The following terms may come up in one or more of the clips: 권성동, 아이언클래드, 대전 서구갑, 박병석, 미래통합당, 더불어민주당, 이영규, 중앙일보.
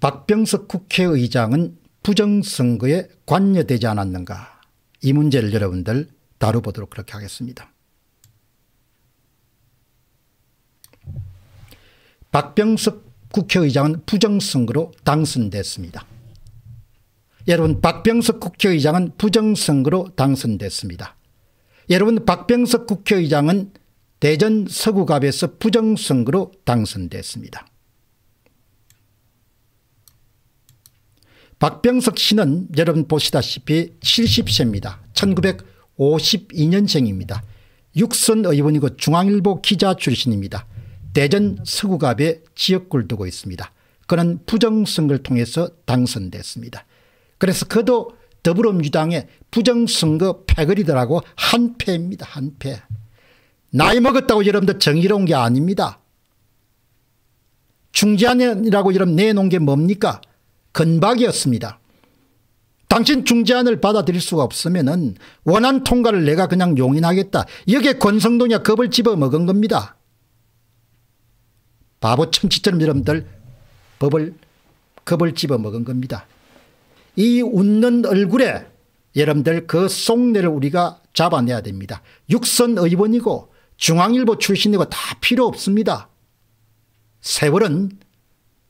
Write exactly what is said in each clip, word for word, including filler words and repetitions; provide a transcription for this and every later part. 박병석 국회의장은 부정선거에 관여되지 않았는가, 이 문제를 여러분들 다뤄보도록 그렇게 하겠습니다. 박병석 국회의장은 부정선거로 당선됐습니다. 여러분, 박병석 국회의장은 부정선거로 당선됐습니다. 여러분, 박병석 국회의장은 대전 서구갑에서 부정선거로 당선됐습니다. 박병석 씨는 여러분 보시다시피 칠십 세입니다. 천구백오십이 년생입니다. 육선 의원이고 중앙일보 기자 출신입니다. 대전 서구갑에 지역구를 두고 있습니다. 그는 부정선거를 통해서 당선됐습니다. 그래서 그도 더불어민주당의 부정선거 패거리들하고 한패입니다. 한패. 나이 먹었다고 여러분들 정의로운 게 아닙니다. 중재안이라고 여러분 내놓은 게 뭡니까? 건박이었습니다. 당신 중재안을 받아들일 수가 없으면은 원안 통과를 내가 그냥 용인하겠다. 여기에 권성동이가 겁을 집어먹은 겁니다. 바보 천치처럼 여러분들 법을 겁을 집어먹은 겁니다. 이 웃는 얼굴에 여러분들 그 속내를 우리가 잡아내야 됩니다. 육선 의원이고 중앙일보 출신이고 다 필요 없습니다. 세월은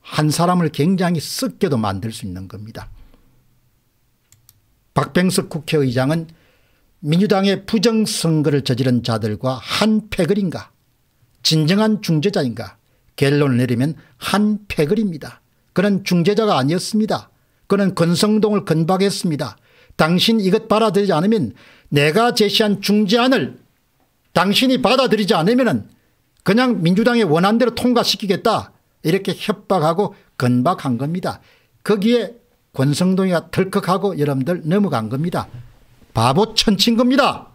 한 사람을 굉장히 썩게도 만들 수 있는 겁니다. 박병석 국회의장은 민주당의 부정선거를 저지른 자들과 한 패거리인가, 진정한 중재자인가, 결론을 내리면 한 패거리입니다. 그는 중재자가 아니었습니다. 그는 권성동을 건박했습니다. 당신 이것 받아들이지 않으면, 내가 제시한 중재안을 당신이 받아들이지 않으면 그냥 민주당의 원안대로 통과시키겠다, 이렇게 협박하고 건박한 겁니다. 거기에 권성동이가 덜컥하고 여러분들 넘어간 겁니다. 바보 천치인 겁니다.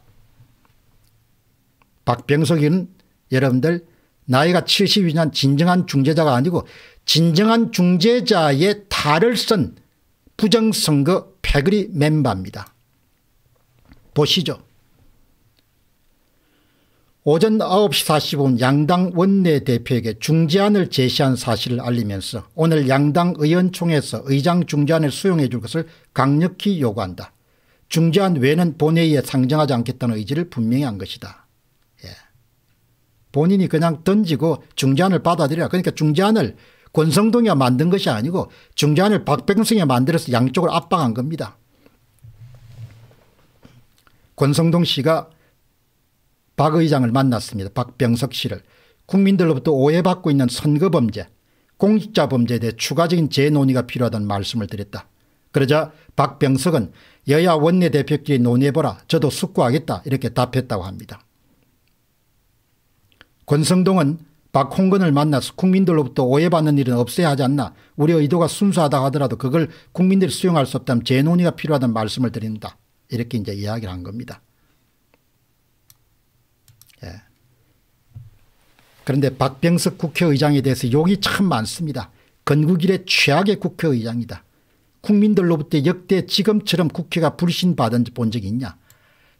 박병석이는 여러분들 나이가 칠십이 년 진정한 중재자가 아니고 진정한 중재자의 탈을 쓴 부정선거 패거리 멤버입니다. 보시죠. 오전 아홉 시 사십오 분 양당 원내대표에게 중재안을 제시한 사실을 알리면서 오늘 양당 의원총회에서 의장 중재안을 수용해 줄 것을 강력히 요구한다. 중재안 외에는 본회의에 상정하지 않겠다는 의지를 분명히 한 것이다. 예. 본인이 그냥 던지고 중재안을 받아들여라. 그러니까 중재안을 권성동이가 만든 것이 아니고 중재안을 박병석이가 만들어서 양쪽을 압박한 겁니다. 권성동 씨가 박 의장을 만났습니다. 박병석 씨를. 국민들로부터 오해받고 있는 선거범죄, 공직자범죄에 대해 추가적인 재논의가 필요하다는 말씀을 드렸다. 그러자 박병석은 여야 원내대표끼리 논의해보라. 저도 숙고하겠다. 이렇게 답했다고 합니다. 권성동은 박홍근을 만나서 국민들로부터 오해받는 일은 없애야 하지 않나. 우리 의도가 순수하다 하더라도 그걸 국민들이 수용할 수 없다면 재논의가 필요하다는 말씀을 드린다. 이렇게 이제 이야기를 한 겁니다. 예. 그런데 박병석 국회의장에 대해서 욕이 참 많습니다. 건국일의 최악의 국회의장이다. 국민들로부터 역대 지금처럼 국회가 불신받은 본 적이 있냐.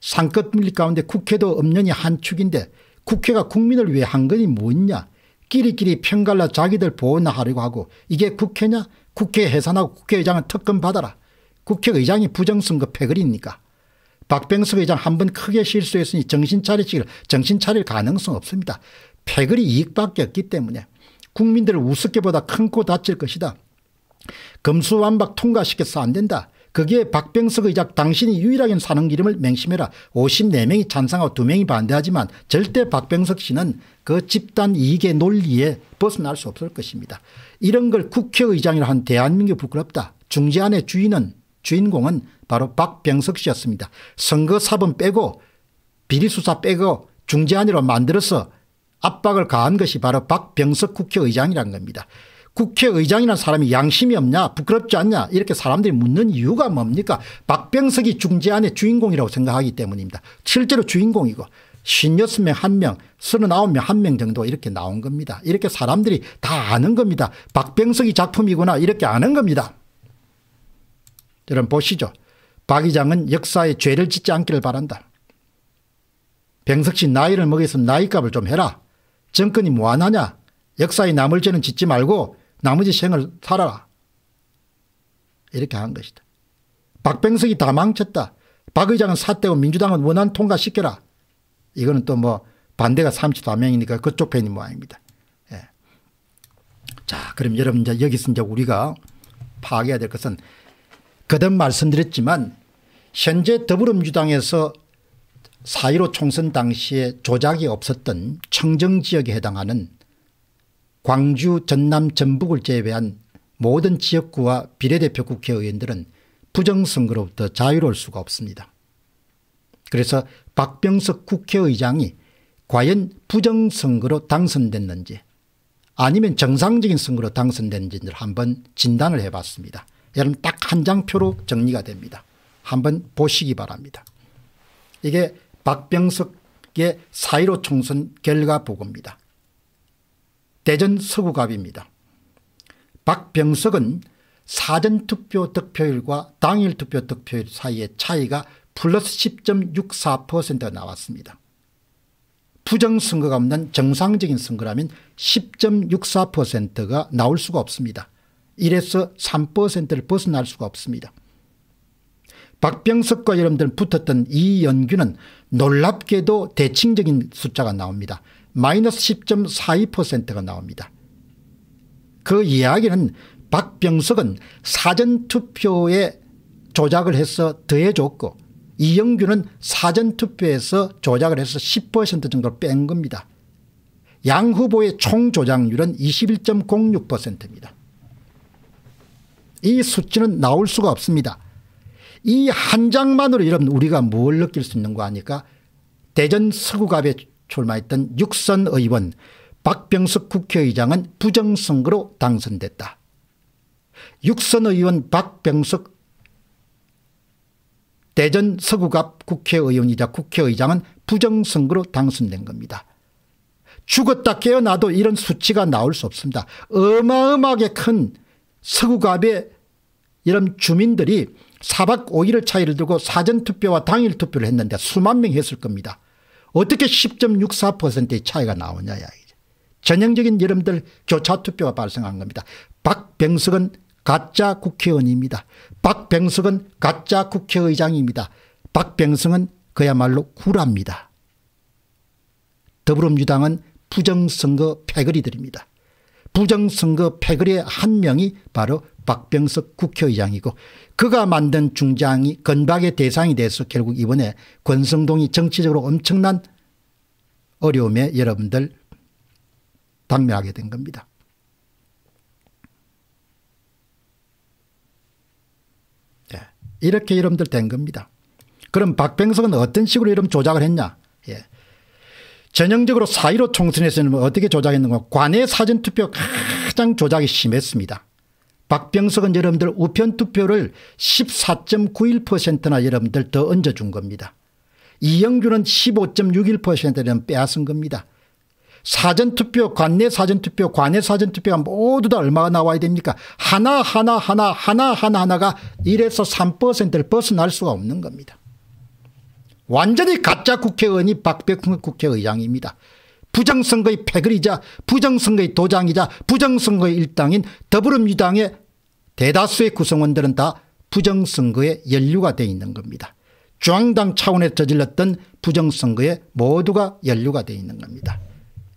상급 물리 가운데 국회도 엄연히 한 축인데 국회가 국민을 위해 한 것이 뭐냐. 끼리끼리 편갈라 자기들 보호나 하려고 하고, 이게 국회냐. 국회 해산하고 국회의장은 특검 받아라. 국회의장이 부정선거 패거리입니까? 박병석 의장 한 번 크게 실수했으니 정신 차리시길, 정신 차릴 가능성 없습니다. 패거리 이익밖에 없기 때문에 국민들을 우습게 보다 큰 코 다칠 것이다. 검수완박 통과시켜서 안 된다. 거기에 박병석 의장 당신이 유일하게 사는 길임을 맹심해라. 오십사 명이 찬성하고 두 명이 반대하지만 절대 박병석 씨는 그 집단 이익의 논리에 벗어날 수 없을 것입니다. 이런 걸 국회의장이라 한 대한민국이 부끄럽다. 중재안의 주인은 주인공은 바로 박병석 씨였습니다. 선거사범 빼고 비리수사 빼고 중재안으로 만들어서 압박을 가한 것이 바로 박병석 국회의장이란 겁니다. 국회의장이라는 사람이 양심이 없냐, 부끄럽지 않냐, 이렇게 사람들이 묻는 이유가 뭡니까? 박병석이 중재안의 주인공이라고 생각하기 때문입니다. 실제로 주인공이고 오십육 명 한 명, 삼십구 명 한 명 정도 이렇게 나온 겁니다. 이렇게 사람들이 다 아는 겁니다. 박병석이 작품이구나, 이렇게 아는 겁니다. 여러분 보시죠. 박 의장은 역사에 죄를 짓지 않기를 바란다. 병석 씨 나이를 먹였으면 나이값을 좀 해라. 정권이 뭐하냐. 역사에 남을 죄는 짓지 말고 나머지 생을 살아라. 이렇게 한 것이다. 박병석이 다 망쳤다. 박 의장은 사퇴고 민주당은 원안 통과시켜라. 이거는 또 뭐 반대가 삼십사 명이니까 그쪽 편인 모양입니다. 예. 자, 그럼 여러분 이제 여기서 이제 우리가 파악해야 될 것은 거듭 말씀드렸지만 현재 더불어민주당에서 사 일오 총선 당시에 조작이 없었던 청정지역에 해당하는 광주, 전남, 전북을 제외한 모든 지역구와 비례대표 국회의원들은 부정선거로부터 자유로울 수가 없습니다. 그래서 박병석 국회의장이 과연 부정선거로 당선됐는지 아니면 정상적인 선거로 당선됐는지를 한번 진단을 해봤습니다. 여러분 딱 한 장표로 정리가 됩니다. 한번 보시기 바랍니다. 이게 박병석의 사 일오 총선 결과 보고입니다. 대전 서구갑입니다. 박병석은 사전투표 득표율과 당일투표 득표율 사이의 차이가 플러스 십 점 육사 퍼센트가 나왔습니다. 부정선거가 없는 정상적인 선거라면 십 점 육사 퍼센트가 나올 수가 없습니다. 일에서 삼 퍼센트를 벗어날 수가 없습니다. 박병석과 여러분들 붙었던 이영규는 놀랍게도 대칭적인 숫자가 나옵니다. 마이너스 십 점 사이 퍼센트가 나옵니다. 그 이야기는 박병석은 사전투표에 조작을 해서 더해줬고 이영규는 사전투표에서 조작을 해서 십 퍼센트 정도를 뺀 겁니다. 양 후보의 총조작률은 이십일 점 공육 퍼센트입니다. 이 수치는 나올 수가 없습니다. 이 한 장만으로 여러분 우리가 뭘 느낄 수 있는 거 아니까 대전 서구갑에 출마했던 육선 의원 박병석 국회의장은 부정선거로 당선됐다. 육선 의원 박병석 대전 서구갑 국회의원이자 국회의장은 부정선거로 당선된 겁니다. 죽었다 깨어나도 이런 수치가 나올 수 없습니다. 어마어마하게 큰 서구갑의 이런 주민들이 사 박 오 일의 차이를 들고 사전투표와 당일투표를 했는데 수만 명 했을 겁니다. 어떻게 십 점 육사 퍼센트의 차이가 나오냐. 전형적인 여러분들 교차투표가 발생한 겁니다. 박병석은 가짜 국회의원입니다. 박병석은 가짜 국회의장입니다. 박병석은 그야말로 구라입니다. 더불어민주당은 부정선거 패거리들입니다. 부정선거 패거리의 한 명이 바로 박병석 국회의장이고 그가 만든 중장이 건박의 대상이 돼서 결국 이번에 권성동이 정치적으로 엄청난 어려움에 여러분들 당면하게 된 겁니다. 예. 이렇게 여러분들 된 겁니다. 그럼 박병석은 어떤 식으로 이런 조작을 했냐. 예. 전형적으로 사 일오 총선에서는 어떻게 조작했는가. 관외 사전투표 가장 조작이 심했습니다. 박병석은 여러분들 우편투표를 십사 점 구일 퍼센트나 여러분들 더 얹어준 겁니다. 이영규는 십오 점 육일 퍼센트를 빼앗은 겁니다. 사전투표, 관내 사전투표, 관외 사전투표가 모두 다 얼마가 나와야 됩니까? 하나하나 하나 하나하나 하나, 하나가 일에서 삼 퍼센트를 벗어날 수가 없는 겁니다. 완전히 가짜 국회의원이 박병석 국회의장입니다. 부정선거의 패거리이자 부정선거의 도장이자 부정선거의 일당인 더불어민주당의 대다수의 구성원들은 다 부정선거에 연루가 되어 있는 겁니다. 중앙당 차원에서 저질렀던 부정선거에 모두가 연루가 되어 있는 겁니다.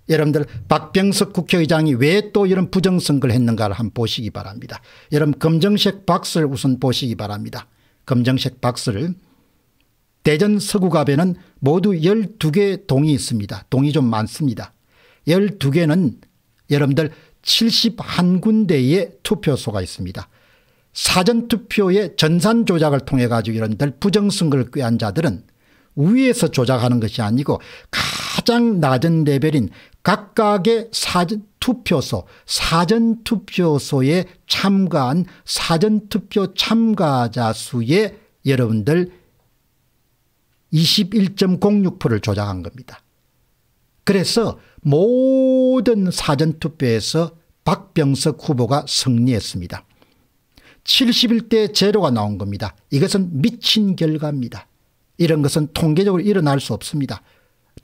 여러분들 박병석 국회의장이 왜 또 이런 부정선거를 했는가를 한번 보시기 바랍니다. 여러분 검정색 박스를 우선 보시기 바랍니다. 검정색 박스를. 대전 서구갑에는 모두 열두 개의 동이 있습니다. 동이 좀 많습니다. 열두 개는 여러분들 칠십일 군데의 투표소가 있습니다. 사전투표의 전산 조작을 통해 가지고 여러분들 부정선거를 꾀한 자들은 위에서 조작하는 것이 아니고 가장 낮은 레벨인 각각의 사전투표소, 사전투표소에 참가한 사전투표 참가자 수의 여러분들 이십일 점 공육 퍼센트를 조작한 겁니다. 그래서 모든 사전투표에서 박병석 후보가 승리했습니다. 칠십일 대 영가 나온 겁니다. 이것은 미친 결과입니다. 이런 것은 통계적으로 일어날 수 없습니다.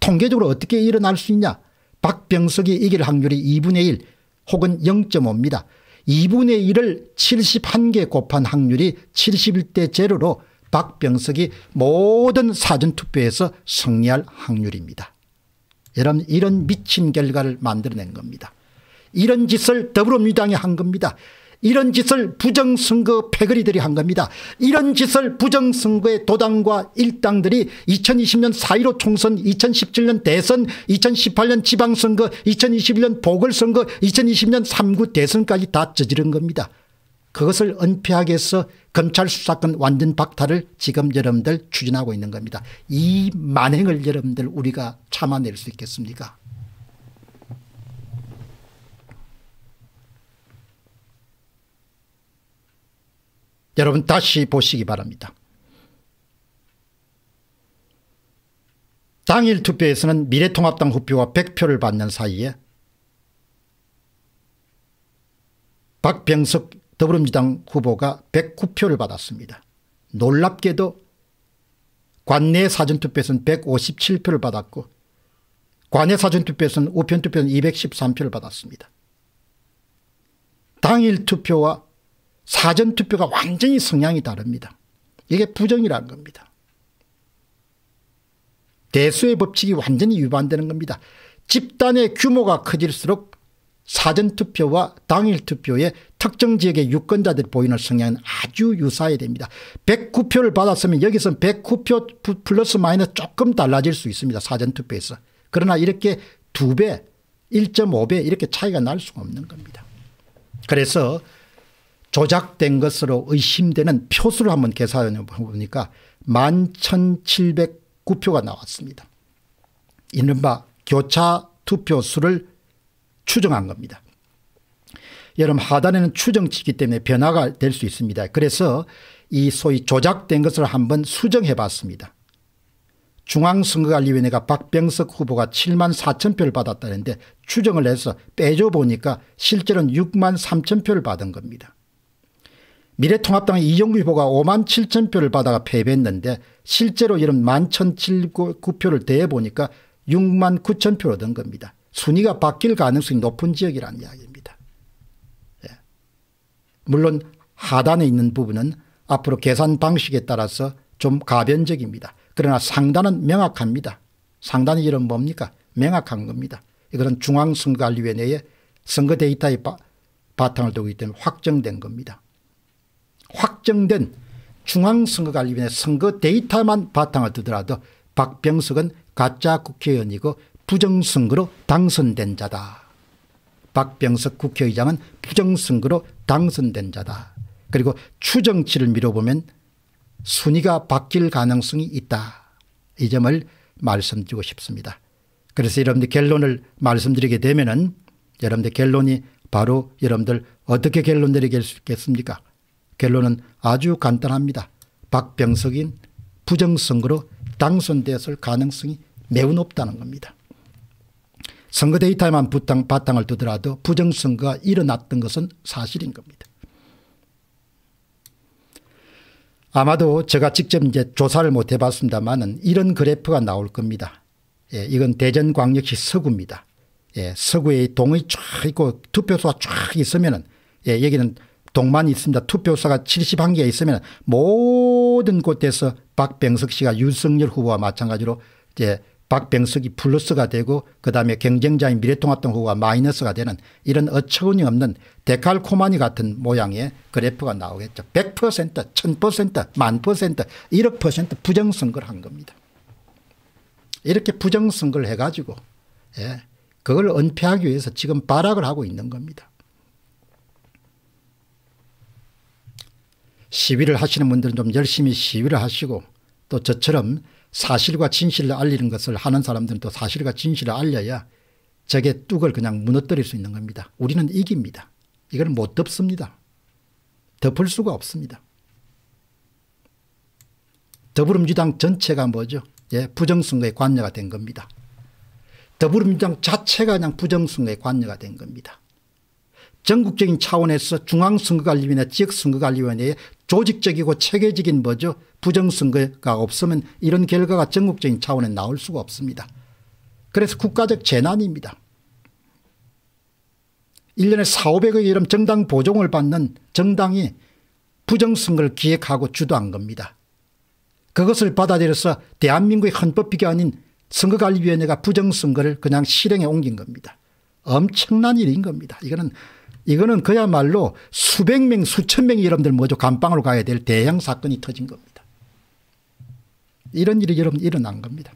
통계적으로 어떻게 일어날 수 있냐. 박병석이 이길 확률이 이분의 일 혹은 영 점 오입니다. 이분의 일을 칠십일 개 곱한 확률이 칠십일 대 제로로 박병석이 모든 사전투표에서 승리할 확률입니다. 여러분, 이런 미친 결과를 만들어낸 겁니다. 이런 짓을 더불어민주당이 한 겁니다. 이런 짓을 부정선거 패거리들이 한 겁니다. 이런 짓을 부정선거의 도당과 일당들이 이천이십 년 사 일오 총선, 이천십칠 년 대선, 이천십팔 년 지방선거, 이천이십일 년 보궐선거, 이천이십 년 삼 구 대선까지 다 저지른 겁니다. 그것을 은폐하기 위해서 검찰 수사권 완전 박탈을 지금 여러분들 추진하고 있는 겁니다. 이 만행을 여러분들 우리가 참아낼 수 있겠습니까? 여러분 다시 보시기 바랍니다. 당일 투표에서는 미래통합당 후표가 백 표를 받는 사이에 박병석 더불어민주당 후보가 백구 표를 받았습니다. 놀랍게도 관내 사전투표에서는 백오십칠 표를 받았고 관외 사전투표에서는 우편투표는 이백십삼 표를 받았습니다. 당일 투표와 사전투표가 완전히 성향이 다릅니다. 이게 부정이라는 겁니다. 대수의 법칙이 완전히 위반되는 겁니다. 집단의 규모가 커질수록 사전투표와 당일투표에 특정 지역의 유권자들이 보이는 성향은 아주 유사해야 됩니다. 백구 표를 받았으면 여기서는 백구 표 플러스 마이너스 조금 달라질 수 있습니다. 사전투표에서. 그러나 이렇게 두 배, 일 점 오 배 이렇게 차이가 날 수가 없는 겁니다. 그래서 조작된 것으로 의심되는 표수를 한번 계산해 보니까 만 천칠백구 표가 나왔습니다. 이른바 교차 투표수를 추정한 겁니다. 여러분 하단에는 추정치이기 때문에 변화가 될 수 있습니다. 그래서 이 소위 조작된 것을 한번 수정해 봤습니다. 중앙선거관리위원회가 박병석 후보가 칠만 사천 표를 받았다는데 추정을 해서 빼줘 보니까 실제로는 육만 삼천 표를 받은 겁니다. 미래통합당의 이영규 후보가 오만 칠천 표를 받아가 패배했는데 실제로 이런 만 천칠백구 표를 대해보니까 육만 구천 표로 든 겁니다. 순위가 바뀔 가능성이 높은 지역이라는 이야기입니다. 예. 물론 하단에 있는 부분은 앞으로 계산 방식에 따라서 좀 가변적입니다. 그러나 상단은 명확합니다. 상단이 이런 뭡니까? 명확한 겁니다. 이건 중앙선거관리위원회의 선거 데이터의 바, 바탕을 두고 있기 때문에 확정된 겁니다. 확정된 중앙선거관리위원회 선거 데이터만 바탕을 두더라도 박병석은 가짜 국회의원이고 부정선거로 당선된 자다. 박병석 국회의장은 부정선거로 당선된 자다. 그리고 추정치를 미뤄보면 순위가 바뀔 가능성이 있다. 이 점을 말씀드리고 싶습니다. 그래서 여러분들 결론을 말씀드리게 되면은 여러분들 결론이 바로 여러분들 어떻게 결론 내리게 수 있겠습니까? 결론은 아주 간단합니다. 박병석인 부정선거로 당선되었을 가능성이 매우 높다는 겁니다. 선거 데이터에만 바탕을 두더라도 부정선거가 일어났던 것은 사실인 겁니다. 아마도 제가 직접 이제 조사를 못 해봤습니다만은 이런 그래프가 나올 겁니다. 예, 이건 대전광역시 서구입니다. 예, 서구에 동이 쫙 있고 투표소가 쫙 있으면은 예, 여기는 동만이 있습니다. 투표소가 칠십일 개가 있으면 모든 곳에서 박병석 씨가 윤석열 후보와 마찬가지로 이제 박병석이 플러스가 되고 그다음에 경쟁자인 미래통합당 후보가 마이너스가 되는 이런 어처구니 없는 데칼코마니 같은 모양의 그래프가 나오겠죠. 백 퍼센트, 천 퍼센트, 만 퍼센트, 일억 퍼센트 부정선거를 한 겁니다. 이렇게 부정선거를 해가지고 예, 그걸 은폐하기 위해서 지금 발악을 하고 있는 겁니다. 시위를 하시는 분들은 좀 열심히 시위를 하시고 또 저처럼 사실과 진실을 알리는 것을 하는 사람들은 또 사실과 진실을 알려야 적의 뚝을 그냥 무너뜨릴 수 있는 겁니다. 우리는 이깁니다. 이걸 못 덮습니다. 덮을 수가 없습니다. 더불어민주당 전체가 뭐죠? 예, 부정선거에 관여가 된 겁니다. 더불어민주당 자체가 그냥 부정선거에 관여가 된 겁니다. 전국적인 차원에서 중앙선거관리위원회, 지역선거관리위원회의 조직적이고 체계적인 뭐죠? 부정선거가 없으면 이런 결과가 전국적인 차원에 나올 수가 없습니다. 그래서 국가적 재난입니다. 일 년에 사오백억에 이름 정당 보조금을 받는 정당이 부정선거를 기획하고 주도한 겁니다. 그것을 받아들여서 대한민국의 헌법비교 아닌 선거관리위원회가 부정선거를 그냥 실행에 옮긴 겁니다. 엄청난 일인 겁니다. 이거는, 이거는 그야말로 수백 명, 수천 명의 여러분들 먼저 감방으로 가야 될 대형 사건이 터진 겁니다. 이런 일이 여러분 일어난 겁니다.